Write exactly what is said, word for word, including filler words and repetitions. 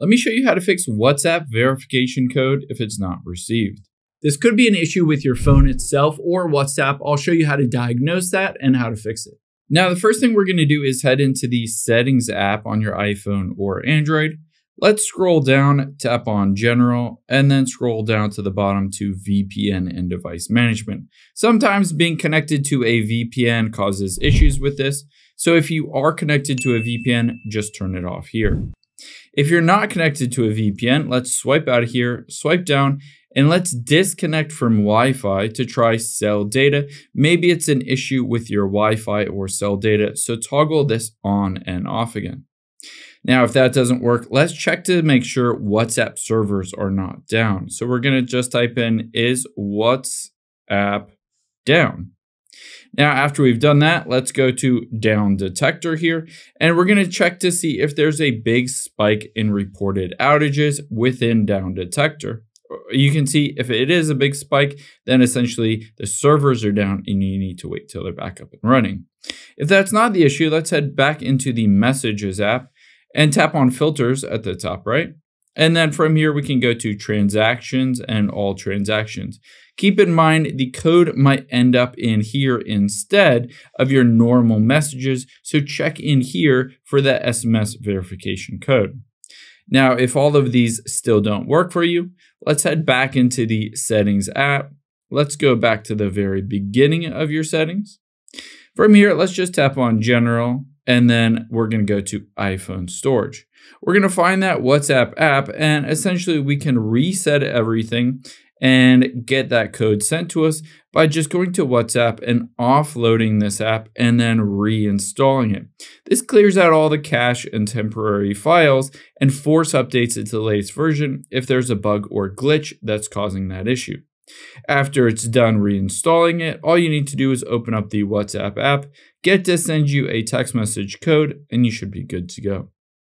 Let me show you how to fix WhatsApp verification code if it's not received. This could be an issue with your phone itself or WhatsApp. I'll show you how to diagnose that and how to fix it. Now, the first thing we're going to do is head into the Settings app on your iPhone or Android. Let's scroll down, tap on General, and then scroll down to the bottom to V P N and Device Management. Sometimes being connected to a V P N causes issues with this. So if you are connected to a V P N, just turn it off here. If you're not connected to a V P N, let's swipe out of here, swipe down, and let's disconnect from Wi-Fi to try cell data. Maybe it's an issue with your Wi-Fi or cell data, so toggle this on and off again. Now, if that doesn't work, let's check to make sure WhatsApp servers are not down. So we're going to just type in, is WhatsApp down? Now, after we've done that, let's go to Down Detector here, and we're going to check to see if there's a big spike in reported outages within Down Detector. You can see if it is a big spike, then essentially the servers are down and you need to wait till they're back up and running. If that's not the issue, let's head back into the Messages app and tap on Filters at the top right. And then from here, we can go to Transactions and All Transactions. Keep in mind, the code might end up in here instead of your normal messages. So check in here for that S M S verification code. Now, if all of these still don't work for you, let's head back into the Settings app. Let's go back to the very beginning of your settings. From here, let's just tap on General, and then we're going to go to iPhone storage. We're going to find that WhatsApp app, and essentially we can reset everything and get that code sent to us by just going to WhatsApp and offloading this app and then reinstalling it. This clears out all the cache and temporary files and force updates it to the latest version if there's a bug or glitch that's causing that issue. After it's done reinstalling it, all you need to do is open up the WhatsApp app, get to send you a text message code, and you should be good to go.